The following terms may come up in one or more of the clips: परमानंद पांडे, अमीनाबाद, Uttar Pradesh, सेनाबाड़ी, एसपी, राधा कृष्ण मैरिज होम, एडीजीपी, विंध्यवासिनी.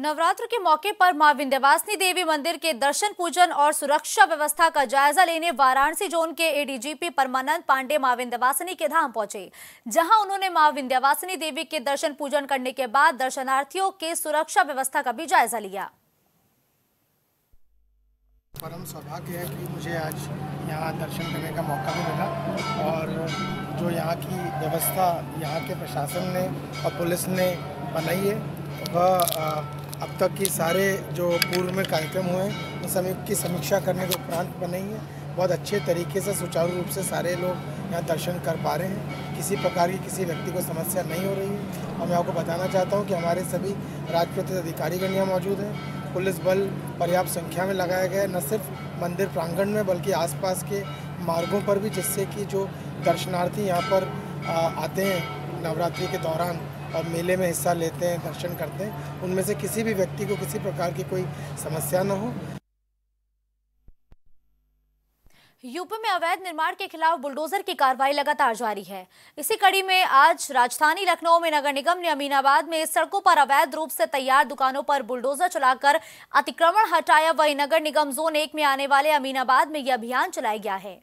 नवरात्र के मौके पर मां विंध्यवासिनी देवी मंदिर के दर्शन पूजन और सुरक्षा व्यवस्था का जायजा लेने वाराणसी जोन के एडीजीपी परमानंद पांडे मां विंध्यवासिनी के धाम पहुंचे, जहां उन्होंने मां विंध्यवासिनी देवी के दर्शन पूजन करने के बाद दर्शनार्थियों के सुरक्षा व्यवस्था का भी जायजा लिया। परम सौभाग्य है कि मुझे आज यहाँ दर्शन करने का मौका भी मिला और जो यहाँ की व्यवस्था यहाँ के प्रशासन ने और पुलिस ने बनाई है वह अब तक की सारे जो पूर्व में कार्यक्रम हुए उन सभी की समीक्षा करने के उपरांत बनाई है। बहुत अच्छे तरीके से सुचारू रूप से सारे लोग यहाँ दर्शन कर पा रहे हैं, किसी प्रकार की किसी व्यक्ति को समस्या नहीं हो रही है। और मैं आपको बताना चाहता हूँ कि हमारे सभी राजपत्रित अधिकारीगण यहाँ मौजूद हैं, पुलिस बल पर्याप्त संख्या में लगाया गया है, न सिर्फ मंदिर प्रांगण में बल्कि आसपास के मार्गों पर भी, जिससे कि जो दर्शनार्थी यहाँ पर आते हैं नवरात्रि के दौरान और मेले में हिस्सा लेते हैं, दर्शन करते हैं, उनमें से किसी भी व्यक्ति को किसी प्रकार की कोई समस्या न हो। यूपी में अवैध निर्माण के खिलाफ बुलडोजर की कार्रवाई लगातार जारी है। इसी कड़ी में आज राजधानी लखनऊ में नगर निगम ने अमीनाबाद में सड़कों पर अवैध रूप से तैयार दुकानों पर बुलडोजर चलाकर अतिक्रमण हटाया। वहीं नगर निगम जोन 1 में आने वाले अमीनाबाद में यह अभियान चलाया गया है।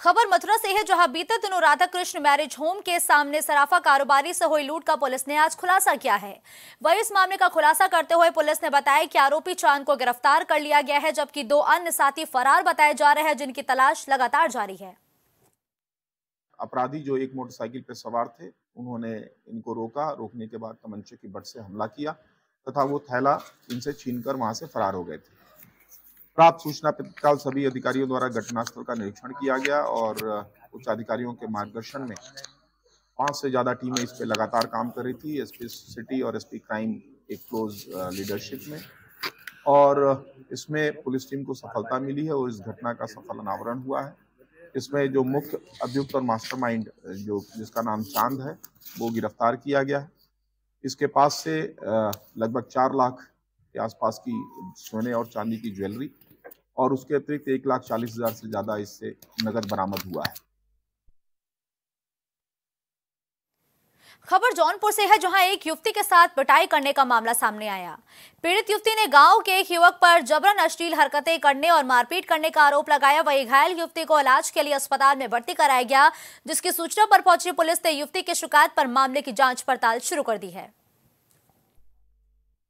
खबर मथुरा से है, जहां बीते दिनों राधा कृष्ण मैरिज होम के सामने सराफा कारोबारी से हुई लूट का पुलिस ने आज खुलासा किया है। वहीं इस मामले का खुलासा करते हुए पुलिस ने बताया कि आरोपी चांद को गिरफ्तार कर लिया गया है, जबकि 2 अन्य साथी फरार बताए जा रहे हैं, जिनकी तलाश लगातार जारी है। अपराधी जो एक मोटरसाइकिल पर सवार थे, उन्होंने इनको रोका, रोकने के बाद तमंचे की बट से हमला किया तथा वो थैला इनसे छीनकर वहां से फरार हो गए थे। प्राप्त सूचना पर तत्काल सभी अधिकारियों द्वारा घटनास्थल का निरीक्षण किया गया और उच्च अधिकारियों के मार्गदर्शन में 5 से ज्यादा टीमें इस पे लगातार काम कर रही थी, एसपी सिटी और एसपी क्राइम एक क्लोज लीडरशिप में, और इसमें पुलिस टीम को सफलता मिली है और इस घटना का सफल अनावरण हुआ है। इसमें जो मुख्य अभियुक्त और मास्टरमाइंड जो जिसका नाम चांद है वो गिरफ्तार किया गया है। इसके पास से लगभग 4 लाख के आसपास की सोने और चांदी की ज्वेलरी और उसके अतिरिक्त 1,40,000 से ज्यादा इससे नगद बरामद हुआ है। खबर जौनपुर से है, जहां एक युवती के साथ पिटाई करने का मामला सामने आया। पीड़ित युवती ने गांव के एक युवक पर जबरन अश्लील हरकतें करने और मारपीट करने का आरोप लगाया। वहीं घायल युवती को इलाज के लिए अस्पताल में भर्ती कराया गया, जिसकी सूचना पर पहुंची पुलिस ने युवती की शिकायत पर मामले की जाँच पड़ताल शुरू कर दी है।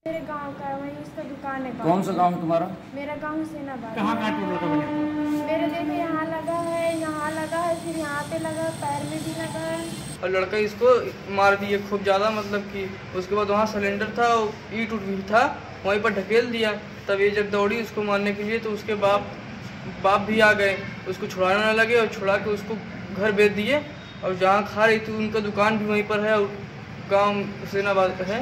मेरे गांव का वहीं उसका दुकान है। कौन सा गांव तुम्हारा? मेरा गांव सेनाबाड़ी। मेरे देखो यहाँ लगा है, यहाँ लगा है, फिर यहाँ पे लगा, पैर में भी लगा है। और लड़का इसको मार दिया खूब ज़्यादा, मतलब कि उसके बाद वहाँ सिलेंडर था, ईंट उठ भी था, वहीं पर ढकेल दिया। तब ये जब दौड़ी उसको मारने के लिए तो उसके बाप भी आ गए, उसको छुड़ाने लगे और छुड़ा के उसको घर भेज दिए। और जहाँ खा रही थी उनका दुकान भी वहीं पर है और गाँव सेनाबाद है।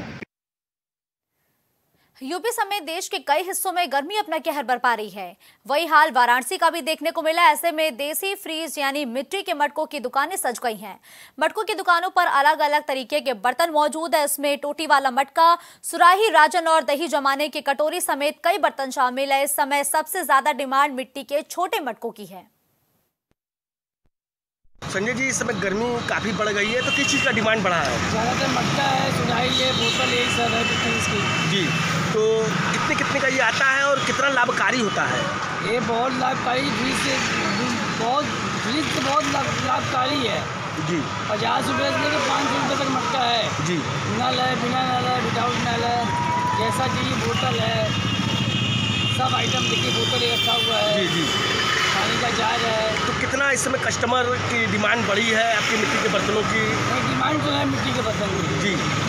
यूपी समेत देश के कई हिस्सों में गर्मी अपना कहर बरपा रही है। वही हाल वाराणसी का भी देखने को मिला। ऐसे में देसी फ्रीज यानी मिट्टी के मटकों की दुकानें सज गई हैं। मटकों की दुकानों पर अलग अलग तरीके के बर्तन मौजूद है। इसमें टोटी वाला मटका, सुराही, राजन और दही जमाने की कटोरी समेत कई बर्तन शामिल है। इस समय सबसे ज्यादा डिमांड मिट्टी के छोटे मटकों की है। संजय जी, इस समय गर्मी काफी बढ़ गई है, तो किस चीज़ का डिमांड बढ़ा है? ज़्यादातर मटका है, सुराही है, बोतल है, सब है इसकी। जी, तो कितने का ये आता है और कितना लाभकारी होता है? ये बहुत लाभकारी लाभकारी है जी। 50 रुपये से लेकर 500 रुपये तक मटका है जी। नल है, बिना नल है, विदाउट नल है, जैसा चाहिए बोतल है, सब आइटम देखिए बोतल रखा हुआ है जी। पानी का जार है। तो कितना इस समय कस्टमर की डिमांड बढ़ी है आपकी मिट्टी के बर्तनों की? डिमांड तो है मिट्टी के बर्तन की जी।